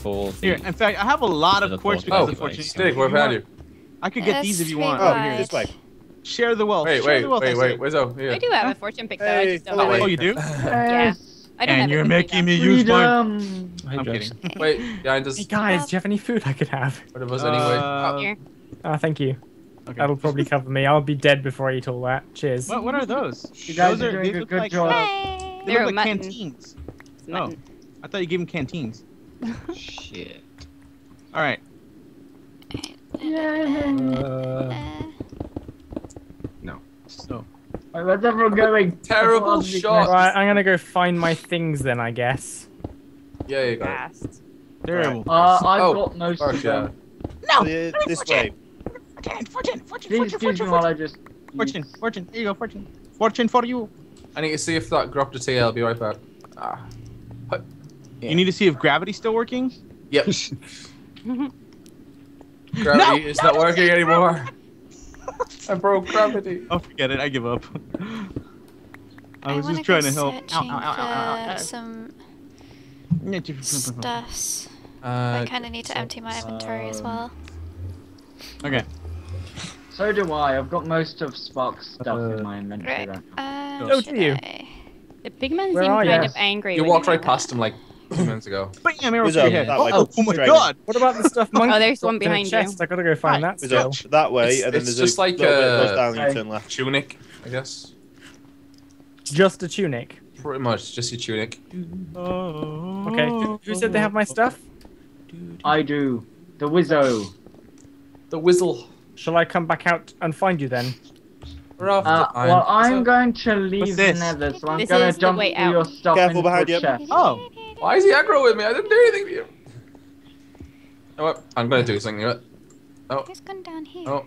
full. Here, in fact, I have a lot of quartz because of fortune. Stick, what value? I could get these if you want. Oh, here, this way. Share the wealth. Wait, wait, wait, wait. Where's O? I do have a fortune pick though. I just don't have it. Oh, you do? Yeah. I don't have it. And you're making me use mine. I'm kidding. Wait, yeah, just. Hey guys, do you have any food I could have? What it was anyway. Oh, thank you. Okay. That'll probably cover me. I'll be dead before I eat all that. Cheers. What are those? You guys are doing a good job. They look like canteens. Oh, I thought you gave them canteens. Shit. All right. No. So. All right, where's everyone going? Terrible shot. Right, I'm gonna go find my things then, I guess. Yeah, you got it. Terrible. I've got no stuff. No. This way. Fortune. There you go, fortune. Fortune for you. I need to see if that dropped a tail. I'll be right back. Ah. Yeah. You need to see if gravity's still working? Yep. Gravity is not working anymore. I broke gravity. Oh, forget it. I give up. I was just trying to help. Some stuff. I kind of need to empty my inventory as well. Okay. So do I. I've got most of Spark's stuff in my inventory. Right. So do you. The big man seemed kind of angry. You walked right past him like 2 minutes ago. Bam, arrow to your head. Oh my god! What about the stuff monkey? Oh, there's one behind you. I gotta go find that still. That way, and then there's just like a tunic, I guess. Just a tunic? Pretty much, just your tunic. Okay, who said they have my stuff? I do. The Wizzo. The Whistle. Shall I come back out and find you then? Well, I'm going to leave the Nether, so I'm going to jump through your stuff. Careful behind you. Oh, why is he aggro with me? I didn't do anything to you. Oh, I'm going to do something to it. Oh. He's gone down here. Oh.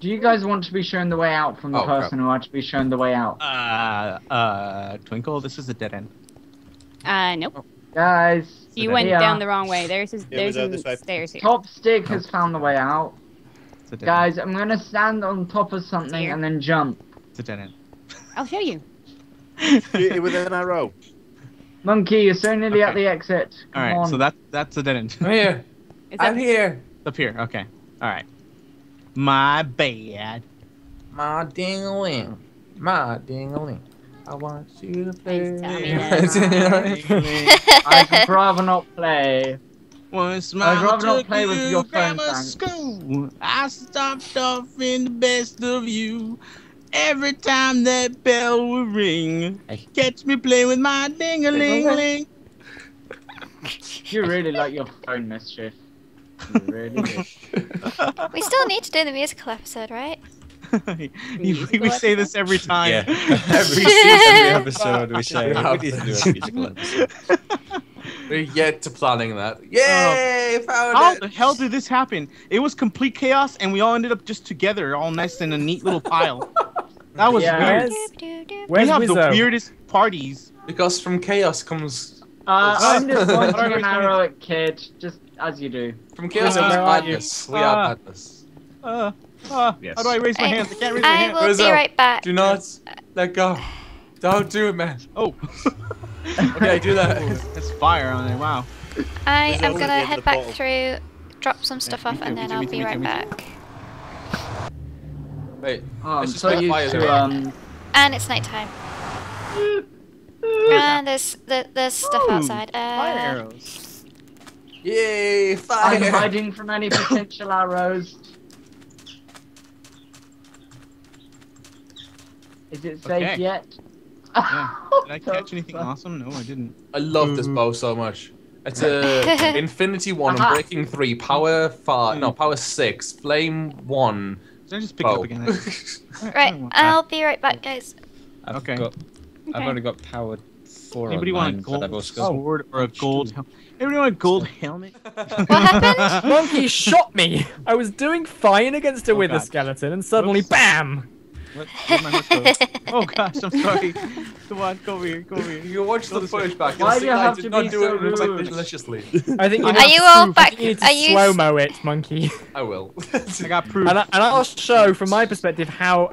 Do you guys want to be shown the way out from the person who wants to be shown the way out? Twinkle, this is a dead end. Nope. Oh. Guys. You went down the wrong way. There's some stairs here. TopStiGear has found the way out. Guys, I'm gonna stand on top of something and then jump. It's a dead end. I'll show you. Shoot it with an arrow. Monkey, you're so nearly at the exit. Alright, so that's a dead end. I'm here. I'm here. Up here, okay. Alright. My bad. My ding-a-ling. My ding-a-ling. I want you to play. I'd rather not play. Once I'd rather not play with your phone, school. I stopped off in the best of you. Every time that bell would ring, catch me playing with my ding-a-ling-ling. You really like your phone, Mischief. You really do. We still need to do the musical episode, right? we say this every time. Yeah. every episode we say we need to do a musical episode. We're yet to planning that. Yay! Found how it. The hell did this happen? It was complete chaos, and we all ended up just together, all nice in a neat little pile. That was weird. We have the weirdest parties. Because from chaos comes. I'm just pointing an arrow at kid, just as you do. From chaos comes madness. We are madness. Yes. How do I raise my hands? I can't raise my hands. I will be right back. Do not let go. Don't do it, man. Oh. Okay, do that. There's fire on there, wow. I am going to head back through, drop some stuff off, and then I'll be right back. Wait, it's just so fire there. And it's nighttime. And there's stuff outside. Fire arrows. Yay, fire! I'm hiding from any potential arrows. Is it safe yet? Yeah. Did I catch anything awesome? No, I didn't. I love this bow so much. It's a Infinity 1, Breaking 3, Power 5, no, Power 6, Flame 1. Did I just pick it up again? Right, I'll be right back, guys. I've only got Power 4 on mine, but I've also got a sword or a gold helmet. Everyone want a gold helmet? What happened? Monkey shot me! I was doing fine against a wither skeleton, and suddenly, BAM! Oh gosh, I'm sorry. Come on, go over here, go over here. You watch the footage back. Why do you have to be so rude? I think you need to slow-mo it, Monkey. I will. I got proof. And I'll show, from my perspective, how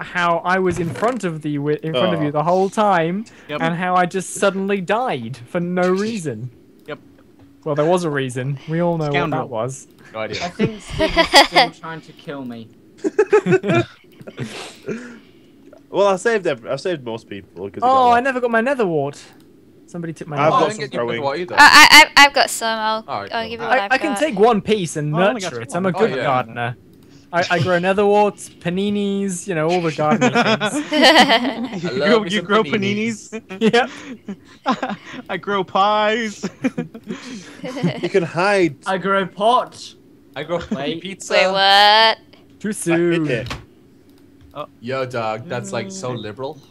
I was in front of you the whole time, and how I just suddenly died for no reason. Yep. Well, there was a reason. We all know what that was. No idea. I think Steve is still trying to kill me. Well, I saved most people. Oh, I never got my nether wart. Somebody took my nether wart. I didn't get your nether wart either. I've got some. I'll give you what I've got. I can take one piece and nurture it. I'm a good gardener. I grow nether warts, paninis, you know, all the gardening things. You grow paninis? Yeah. I grow pies. You can hide. I grow pot. I grow pizza. Wait, what? Too soon. Oh. Yo, dog, that's like so liberal.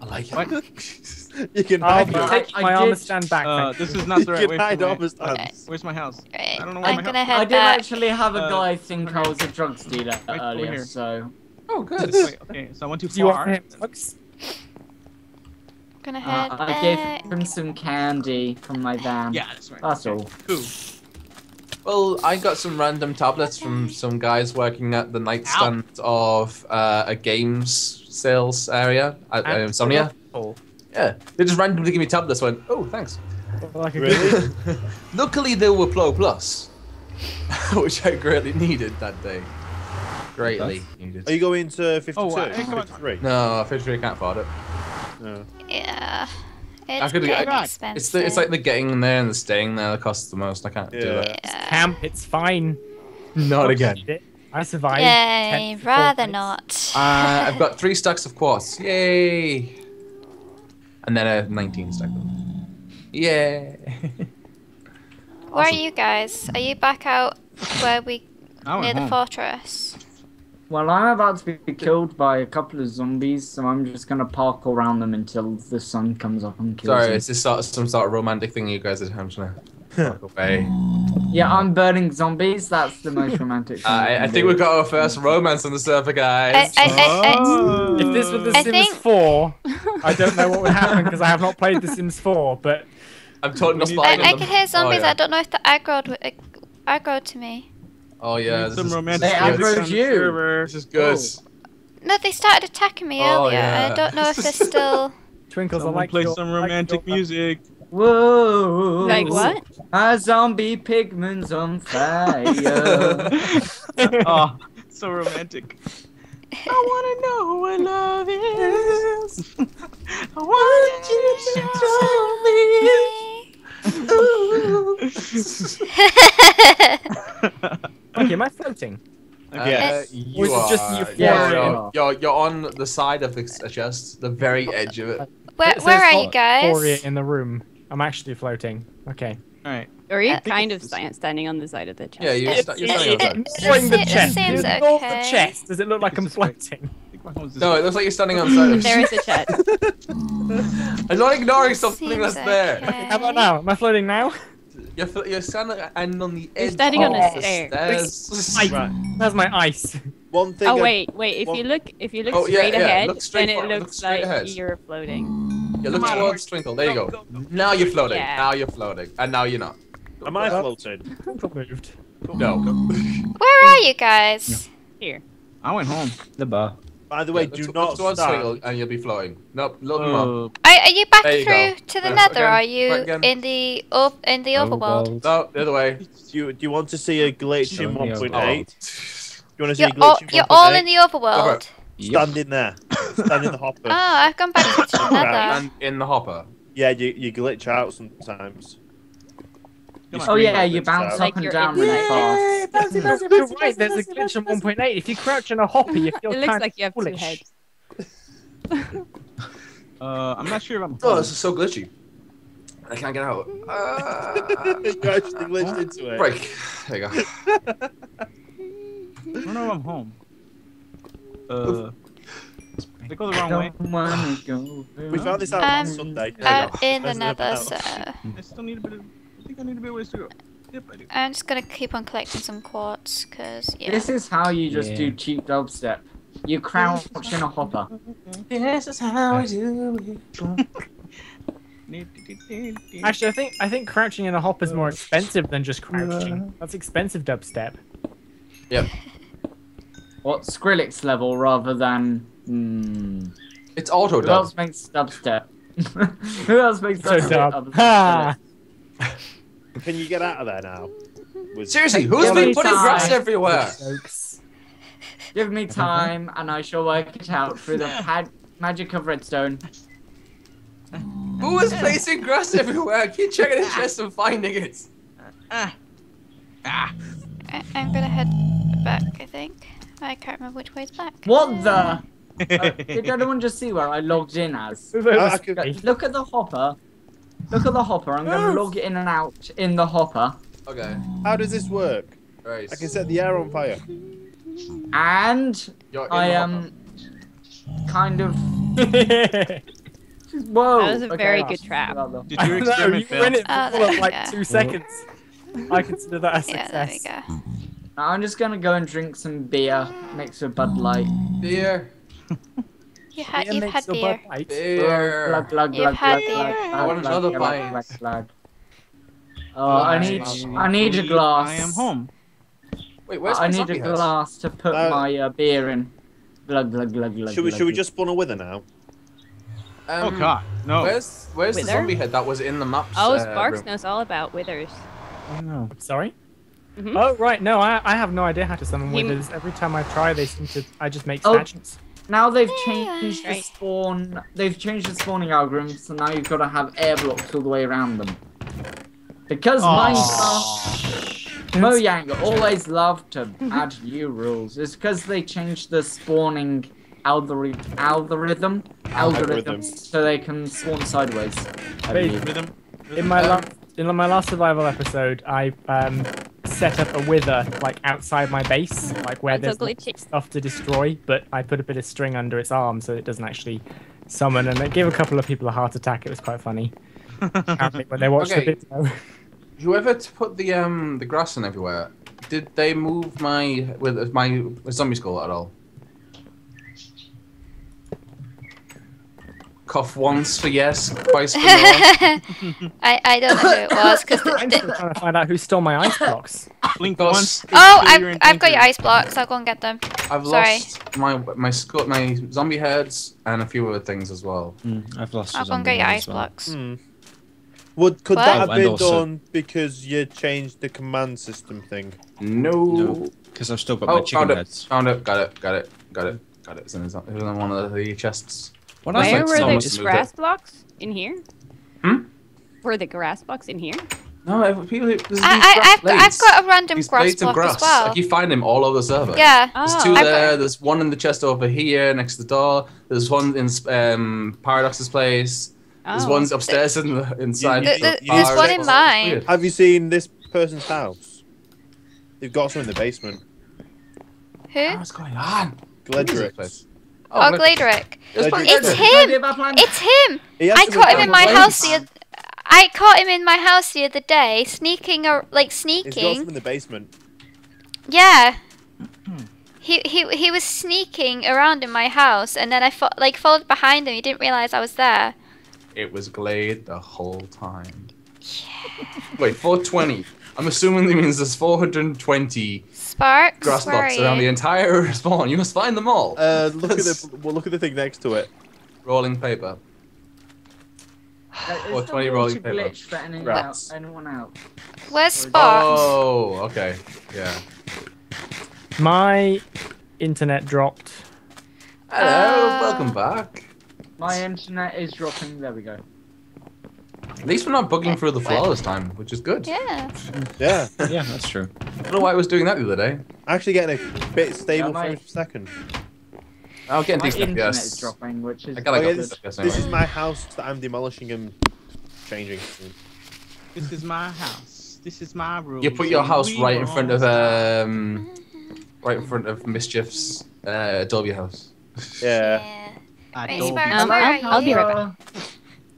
I like it. You can hide. Take my armor stand back. This is not the right way for me. Where's my house? Right. I don't know where my house is. I did actually have a guy think I was a drug dealer earlier, so. Oh, good. Wait, okay, so I went too far. I'm gonna head back. I gave him some candy from my van. Yeah, that's right. That's all. Cool. Well, I got some random tablets from some guys working at the nightstand of a games sales area at Insomnia. Yeah, they just randomly give me tablets. Went, oh, thanks. Like really? Luckily, they were Pro Plus, which I greatly needed that day. Greatly needed. Are you going to 52? Oh, I think 53. No, 53. I can't afford it. No. Yeah. It's expensive. It's like the getting there and the staying there that costs the most. I can't do that. Yeah. Camp, it's fine. Not again. I survived. Yay, rather not. I've got 3 stacks of quartz. Yay. And then a 19 stack. Yay. Where are you guys? Are you back out where we near the fortress? Well, I'm about to be killed by a couple of zombies, so I'm just gonna park around them until the sun comes up and kills them. Sorry, is this some sort of romantic thing you guys are having? Yeah, I'm burning zombies. That's the most romantic thing. I think we've got our first romance on the server, guys. If this was The Sims 4, I don't know what would happen because I have not played The Sims 4, but I'm totally not spying on them. I can hear zombies. I don't know if the aggroed to me. Oh yeah, some romantic. They aggroed you. This is good. No, they started attacking me earlier. Yeah. I don't know if they're still. Twinkles, I like play some romantic music. Whoa! Like what? A zombie pigment's on fire. Oh, so romantic. I wanna know what love is. I want you to show me. Okay, am I floating? Yeah, you are. Just you're on the side of the chest, the very edge of it. Where are you guys? In the room. I'm actually floating. Okay. All right. Or are you kind of standing on the side of the chest? Yeah, you're standing on the chest. Seems okay. The chest. Does it look like I'm floating? No, it looks like you're standing on the side of the chest. There is a chest. I'm not ignoring something that's there. How about now? Am I floating now? You're standing on the edge. You're standing on the stairs. That's my ice. One thing. Oh wait. If you look straight ahead, then it looks like you're floating. Yeah, look towards Twinkle. There you go. Go. Now you're floating. Yeah. Now you're floating. And now you're not. Am I floating? Moved. No. Where are you guys? Here. I went home. The bar. By the way, do not start. And you'll be floating. Nope. Little more. Are you back through to the nether? Are you in the overworld? No, the other way. Do you want to see a glitch in 1.8? You want to see a glitch in 1.8? You're all in the overworld. Stand in there. Stand in the hopper. Oh, I've gone back to the nether. And in the hopper. Yeah, you glitch out sometimes. Oh yeah, you bounce up and down really fast. You're right, there's a glitch in 1.8. If you crouch in a hopper, you feel it looks like you have foolish. 2 heads. I'm not sure if I'm... Oh, this is so glitchy. I can't get out. You actually glitched into it. Break. There you go. I don't know if I'm home. They go the wrong way. We found this out last Sunday. I'm in the nether, so... I still need a bit of... I think I need a bit of ways to go. Yep, I do. I'm just gonna keep on collecting some quartz, cause... Yeah. This is how you just do cheap dubstep. You crouch in a hopper. This is how I do it. Actually, I think crouching in a hopper is more expensive than just crouching. That's expensive dubstep. Yep. What Skrillex level rather than? It's auto dub. Who else makes dubstep? Who else makes dubstep? Can you get out of there now? Seriously, who's been putting grass everywhere? Give me time, and I shall work it out through the magic of redstone. Who is placing grass everywhere? I keep checking the chest and finding it. I'm gonna head back, I think. I can't remember which way is back. What the? Did anyone just see where I logged in as? Look at the hopper. Look at the hopper. I'm going to log in and out in the hopper. Okay. How does this work? Right. I can set the air on fire. And I am kind of... Whoa. That was a very good trap. Did you experiment, Phil? You win it for like 2 seconds. I consider that a success. Yeah, there we go. Now I'm just going to go and drink some beer mixed with Bud Light. Beer. You've had beer. You've had beer. I want another pint. Oh, I need a glass. I am home. Wait, where's I need a glass to put my beer in. Should we just spawn a wither now? Oh god, no. Where's the zombie head that was in the maps? Oh, Sparks knows all about withers. Oh no. Sorry? Mm-hmm. Oh right, no, I have no idea how to summon withers. Every time I try, they seem to. I just make statues. Now they've changed the spawn. They've changed the spawning algorithm, so now you've got to have air blocks all the way around them. Because Minecraft, Mojang always love to add new rules. It's because they changed the spawning algorithm, so they can spawn sideways. In my last survival episode, I set up a wither like outside my base, like where there's stuff to destroy, but I put a bit of string under its arm so it doesn't actually summon, and it gave a couple of people a heart attack. It was quite funny. When they watched the video. Whoever put the grass in everywhere, did they move my zombie skull at all? Cough once for yes, twice for no. I don't know who it was because I'm still trying to find out who stole my ice blocks. Blink once. Oh, I've got your ice blocks. I'll go and get them. I've lost my zombie heads and a few other things as well. I've lost. I'll go and get your ice blocks. Could that have been done because you changed the command system thing? No, because I've still got my chicken heads. Found it. Got it. It's in one of the chests. Where were the grass blocks? In here? Hmm? Were the grass blocks in here? No, I've got a random grass block as well. Like you find them all over the server. Yeah. There's two there. There's one in the chest over here next to the door. There's one in Paradox's place. There's one upstairs inside. There's one in mine. Have you seen this person's house? They've got some in the basement. Who? What's going on? Glaedrik's. Oh, Glaedrik. It's him! It's him! I caught him in my house the other day, sneaking or like sneaking. He's got him in the basement. Yeah. He was sneaking around in my house, and then I followed behind him. He didn't realize I was there. It was Glade the whole time. Yeah. Wait, 420. I'm assuming that means there's 420 Sparks, grass blocks around the entire spawn. You must find them all. Look at the thing next to it. Rolling paper. Or 20 rolling paper. Anyone else? Where's Sparks? Oh, okay. Yeah. My internet dropped. Hello, welcome back. My internet is dropping. There we go. At least we're not bugging through the floor this time, which is good. Yeah. Yeah. Yeah, that's true. I don't know why I was doing that the other day. I'm actually getting a bit stable for a second. I'll get decent FPS. This is my house that I'm demolishing and changing. This is my house. This is my room. You put your house right in front of Mischief's Adobe house. Yeah. Adobe. I'll be right back.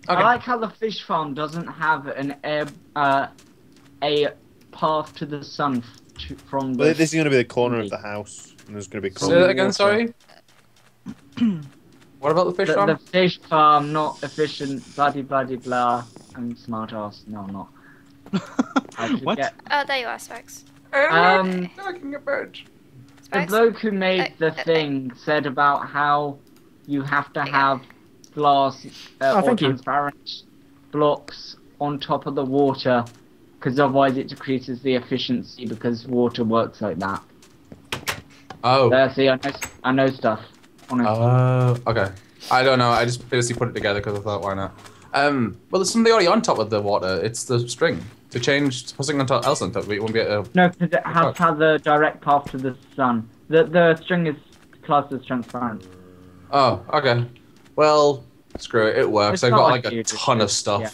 Okay. I like how the fish farm doesn't have an a path to the sun from. But this is going to be the corner of the house, and there's going to be. Say that again. Sorry. What about the fish farm? The fish farm not efficient. Blah blah blah. I'm smart ass. No, I'm not. What? Oh, there you are, Sparks. Talking about. The bloke who made the thing said about how you have to have glass or transparent blocks on top of the water because otherwise it decreases the efficiency because water works like that. Oh. See, I know stuff. Honestly. Oh, okay. I don't know. I just basically put it together because I thought, why not? Well, there's something already on top of the water. It's the string. To change, to put something on top, else on top, but you won't be able to... No, because it has had the direct path to the sun. The string is classed as transparent. Oh, okay. Well, screw it. It works. I've got like a ton of stuff. Yeah.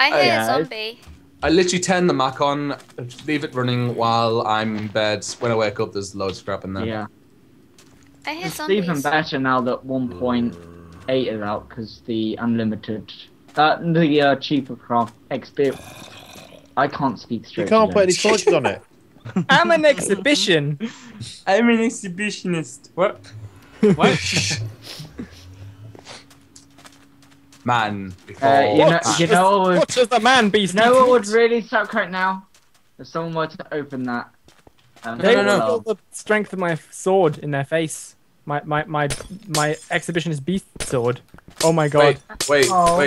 I hear a zombie. I literally turn the Mac on, leave it running while I'm in bed. When I wake up, there's loads of crap in there. Yeah. I hear zombies. It's even better now that 1.8 is out because the unlimited, the cheaper craft XP. I can't speak straight. You can't put any torches on it. I'm an exhibition. I'm an exhibitionist. What? What? Man, before what does the man be? No one would really suck right now if someone were to open that. They would feel the strength of my sword in their face. My exhibitionist beast sword. Oh my god! Wait! No!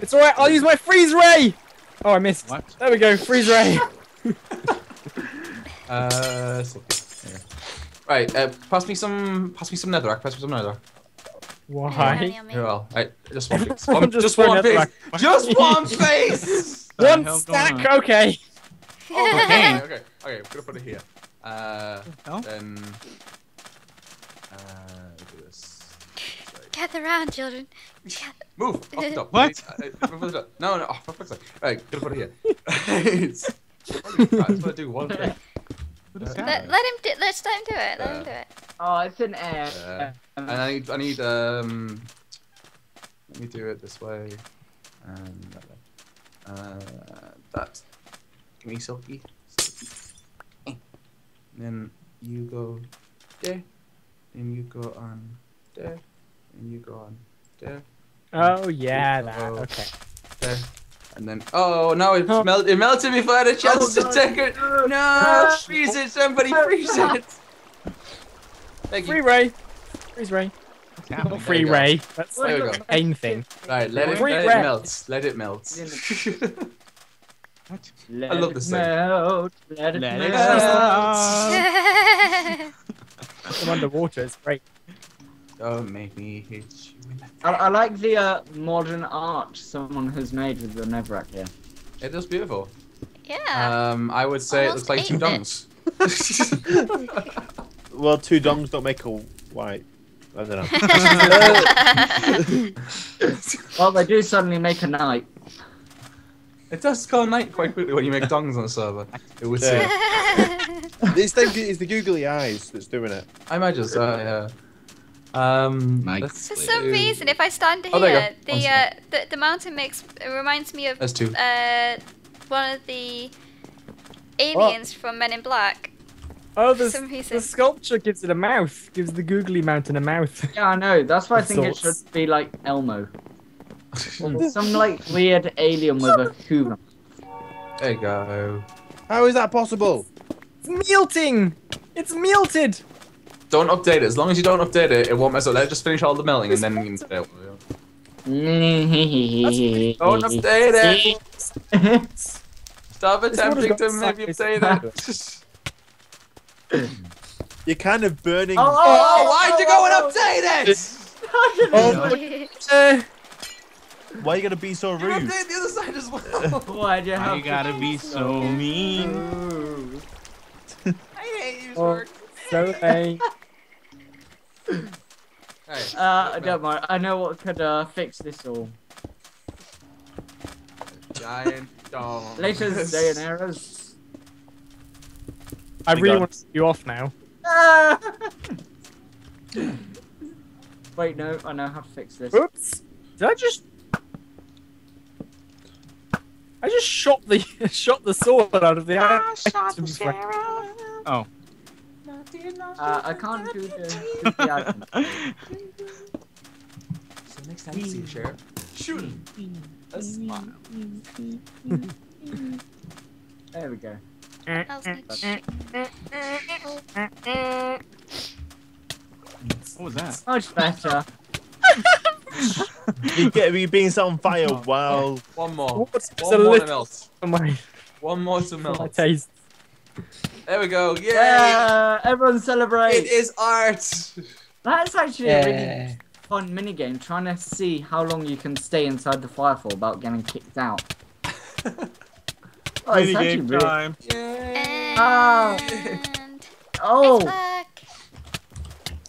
It's all right. I'll use my freeze ray. Oh, I missed. What? There we go. Freeze ray. Right, pass me some netherrack. Why? Well, just one piece. Just one piece. One stack. Okay. Oh, okay. I'm gonna put it here. Then do this. Sorry. Gather around, children. Move. Off the top. What? No. Oh, perfect. Right, gonna put it here. That's what I do. One thing. Let him do it. Oh, it's an air. And I need let me do it this way. And that way. That. Give me silky. Then you go there. And you go on there. And you go on there. Oh yeah, that. Okay. There. And then, oh no, it melted before I had a chance to take it. No, freeze it, somebody freeze it. Thank you. Freeze ray. Not free ray. That's like a pain thing. Right, let it melt. I love this thing. Let it melt. I'm underwater, it's great. Don't make me hit you. I like the modern art someone has made with the netherrack here. It looks beautiful. Yeah. I would say it looks like two dongs. Well, two dongs don't make a white. I don't know. Well, they do suddenly make a night. It does go night quite quickly when you make dongs on a server. It would say. It's the googly eyes that's doing it. I imagine so, yeah. For some reason, if I stand here, the mountain reminds me of one of the aliens from Men in Black. Oh, the sculpture gives it a mouth. Gives the googly mountain a mouth. Yeah, I know. That's why I think it should be like Elmo. Some like weird alien with a human. There you go. How is that possible? It's melting. It's melted. Don't update it. As long as you don't update it, it won't mess up. Let's just finish all the melting and then you can update it. Don't update it! Stop attempting to maybe update it. You're kind of burning. Oh, why'd you go and update it? Why you gotta be so rude? You update the other side as well. Why'd you have to? You gotta be so mean. I hate you, Zork. So a. Don't mind. I know what could fix this all. Giant dog. Latest day and errors. I really want to see you off now. Wait, no, I know how to fix this. Oops! Did I just? I just shot the sword out of the air. Oh. I can't do the item. So next time you see the sheriff, shoot him. A smile. There we go. What was that? Much better. You're being set on fire. Wow. One more. One more to melt. One more to melt. My taste. There we go. Yeah. Everyone celebrate. It is art. That's actually a really fun minigame. Trying to see how long you can stay inside the fire for without getting kicked out. Oh, it's game time. Yay. Oh.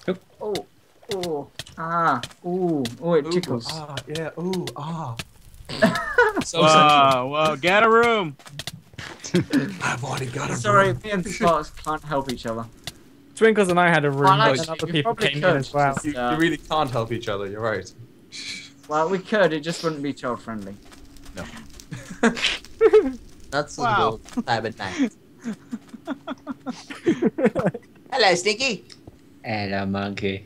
Oh. Oh. Ah. Ooh. Oh, it tickles. Ah. Yeah. Ooh. Ah. So wow. Wow. Get a room. I've already got a room. Sorry, me and Sparks can't help each other. Twinkles and I had a room, but other people came in as well. You really can't help each other. You're right. Well, we could. It just wouldn't be child friendly. No. That's wow. A time at night. Hello, Stinky. Hello, monkey.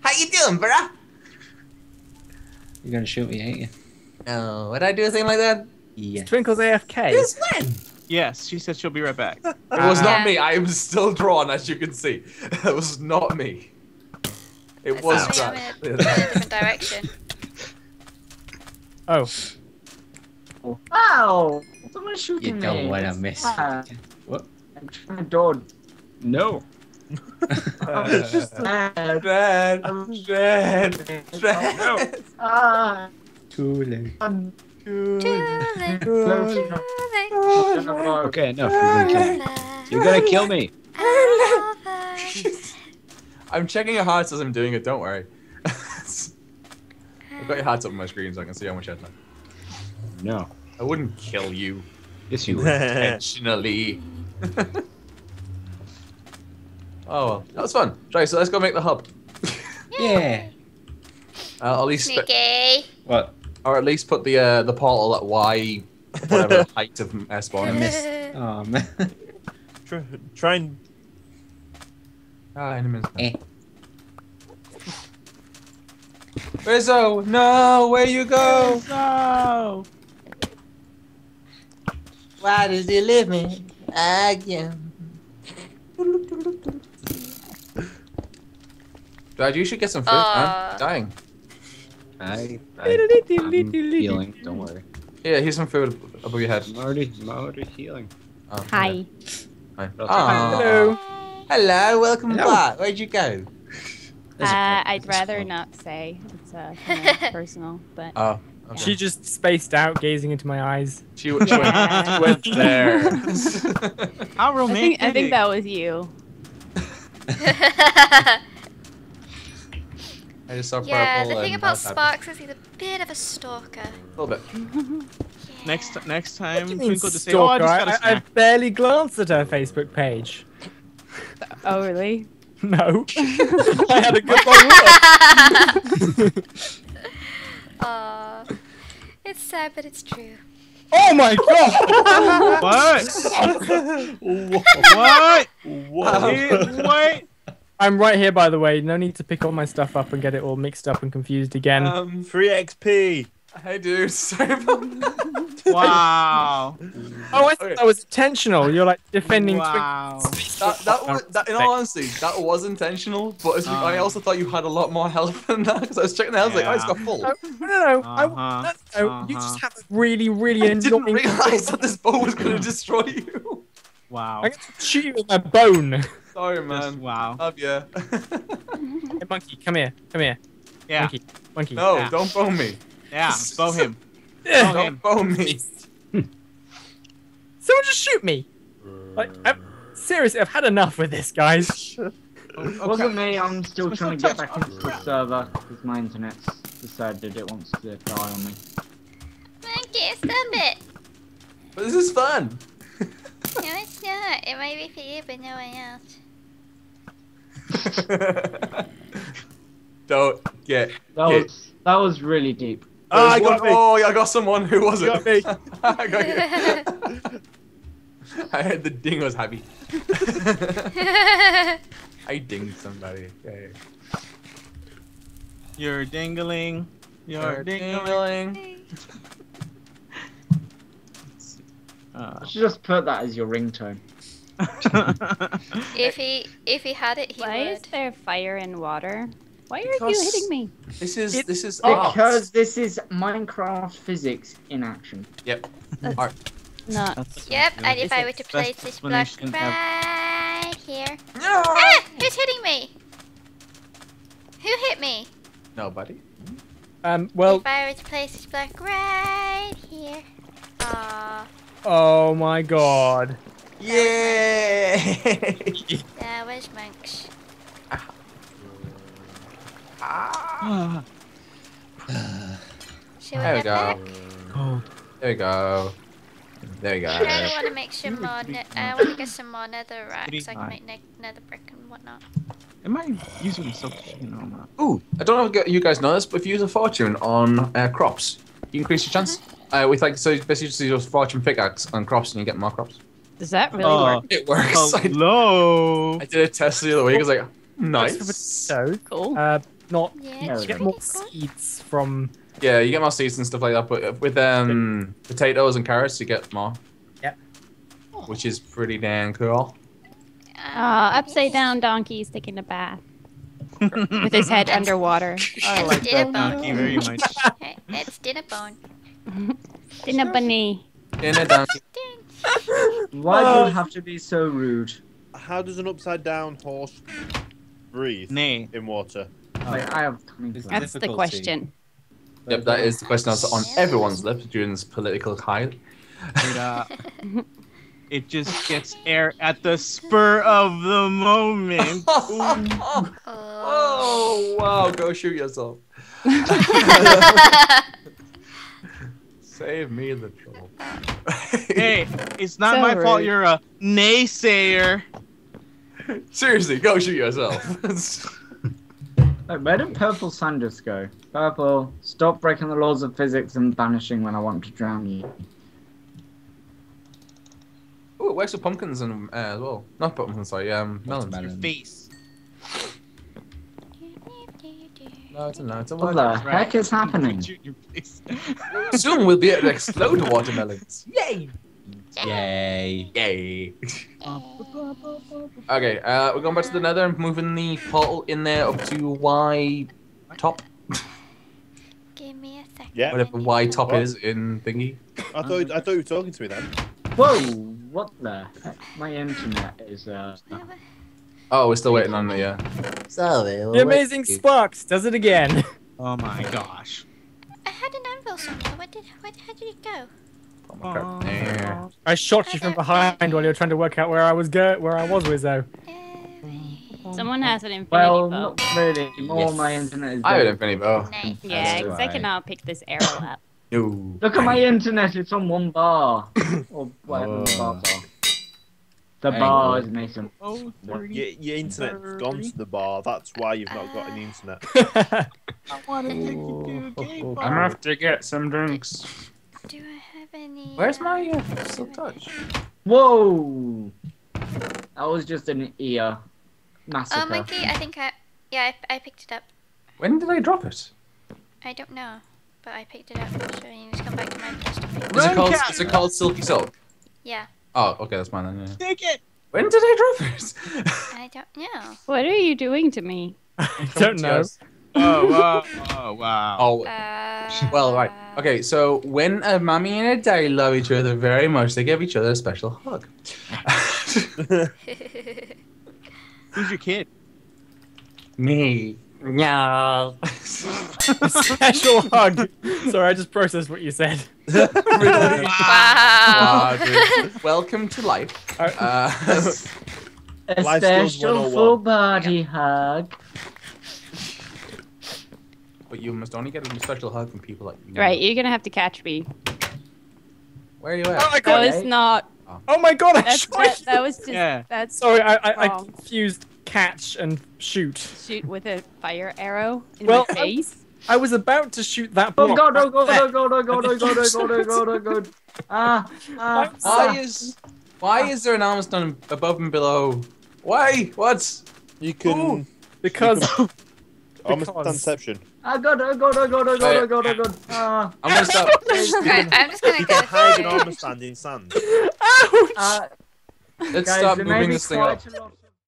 How you doing, bruh? You're gonna shoot me, ain't you? No. Would I do something like that? Yes. Twinkle's AFK. Yes, when? Yes, she said she'll be right back. It was not me. I am still drawn, as you can see. It was not me. It was that. In a different direction. Oh. Wow! Someone's shooting me. You don't want to miss. What? I'm trying to dodge. No. It's just dead. I'm dead. Too late. Too late. Okay, enough. You're gonna kill me. I'm checking your hearts as I'm doing it. Don't worry. I've got your hearts up on my screen, so I can see how much head left. No, I wouldn't kill you. Yes, you would. Intentionally. Oh, well, that was fun. Right, so let's go make the hub. Yeah. At least. Sneaky. What? Or at least put the portal at Y, whatever height of spawn. Oh man. Try and. Ah, enemies. Rizzo, no, where you go? No. Why does he leave me again? Dad, you should get some food. I'm dying. I'm healing, don't worry. Yeah, here's some food above your head. I'm already healing. Oh, hi. Hi. Oh. Hello. Hello, welcome back. Where'd you go? I'd rather not say. It's kind of personal, but... Oh. Okay. She just spaced out, gazing into my eyes. She went there. How romantic. I think that was you. I just saw purple. Yeah, the thing about Sparks is he's a bit of a stalker. A little bit. Yeah. Next time, Twinkle to say, oh, I barely glanced at her Facebook page. Oh, really? No. I had a good long look. Aw. It's sad, but it's true. Oh my god! What? What? What? Wait. I'm right here, by the way. No need to pick all my stuff up and get it all mixed up and confused again. Free XP. Hey, dude. Sorry about that. Wow. Oh, I thought that was intentional. You're like defending. Wow. That in all honesty, that was intentional. But I also thought you had a lot more health than that because I was checking the health. Yeah. Like, oh, it's got full. No. You just have a really, really. I didn't realize that this bow was going to destroy you. Wow. I got to shoot you with my bone. Sorry, man. Just, wow. Love ya. Hey, monkey, come here. Yeah. Monkey. No, don't bone me. Yeah, bone him. Yeah. Don't bone me. Someone just shoot me. Like, seriously, I've had enough with this, guys. It wasn't me. I'm still trying to get back into the server because my internet's decided it wants to die on me. Monkey, stop it. But this is fun. No, it's not. It might be for you, but no one else. Don't get that was really deep. Oh, I got someone. Who was it? You got me. I got you. I heard the ding was happy. I dinged somebody. Yeah. You're dingling. You're dingling. I should just put that as your ringtone. If he had it, he would. Why is there fire and water? Why are you hitting me? This is art. Because this is Minecraft physics in action. Yep. Art. Not. Yep. And if I were to place this block right here. No. Ah! Who's hitting me? Who hit me? Nobody. Well. If I were to place this block right here. Aww. Oh my god. Yay! That was monks. Ah. There we go. Back? Oh. There we go. There we go. I really want to make some more. I want to get some more nether racks. I can make nether brick and whatnot. Am I using myself? Ooh, I don't know if you guys know this, but if you use a fortune on crops, you increase your chance. With like, so basically just use your fortune pickaxe on crops and you get more crops. Does that really work? It works. Hello. I did a test the other week. I was like, nice. So cool. Not yeah, you get more seeds from. Yeah, you get more seeds and stuff like that. But with potatoes and carrots, you get more. Yep. Which is pretty damn cool. Upside down donkey's taking a bath with his head underwater. I like that donkey very much. It's dinner bone. Dinner bunny. Dinner donkey. Why do you have to be so rude? How does an upside down horse breathe in water? That's the question. Yep, that is the question that's on everyone's lips during this political tide. It just gets air at the spur of the moment. Oh, wow, go shoot yourself. Save me the trouble. Hey, it's not my fault you're a naysayer. Seriously, go shoot yourself. Where did Purple Sanders go? Purple, stop breaking the laws of physics and vanishing when I want to drown you. Oh, it works with pumpkins and as well. Not pumpkins, sorry. Melons. Your face. No, it's a watermelon. What the heck is happening? Soon we'll be able to explode watermelons. Yay! Yay! Yay! Okay, we're going back to the Nether and moving the portal in there up to Y top. Give me a second. Yeah. Whatever Y top is in thingy. I thought you were talking to me then. Whoa! What the heck? My internet is Oh, we're still waiting on the Sorry. The amazing Sparks does it again. Oh my gosh. I had an anvil somewhere. How did it go? Oh, there. I shot you from behind while you were trying to work out where I was with though. Someone has an infinity bow. Well, not really. My internet is. I have an infinity bow. Nice. Yeah, because I can now pick this arrow up. No. Look at my internet. It's on one bar. Or whatever the bars are. The bar is missing. Oh, your internet's gone to the bar. That's why you've not got an internet. I want to take you to a game bar. I'm gonna have to get some drinks. Do I have any? Where's my pixel touch? Whoa! That was just an ear massacre. Oh, monkey! I think I picked it up. When did I drop it? I don't know, but I picked it up. So you need to come back to my plastic. Is it called Silky Soap? Yeah. Oh, okay, that's mine then. Yeah. Take it. When did I drop it? I don't know. What are you doing to me? I don't know. Oh wow! Oh wow! Oh, well, right. Okay, so when a mummy and a daddy love each other very much, they give each other a special hug. Who's your kid? Me. No. Special hug. Sorry, I just processed what you said. Really? Wow. Wow, welcome to life. A special full body hug. But you must only get a special hug from people like you. Right, you're gonna have to catch me. Where are you at? Oh my god! That was not. Oh my god! That was just. Yeah. That's sorry, I confused catch and shoot. Shoot with a fire arrow in my face. I was about to shoot that. Oh god! Oh god! Oh god! Oh god! Oh god! Oh god! Oh god! Oh god! Why is there an armor stone above and below? Why? What? You can. Ooh, because deception. Oh god. I'm gonna stop. Okay, I'm just gonna go. Hide in armor stand in sand. Ouch! Let's stop moving this thing up.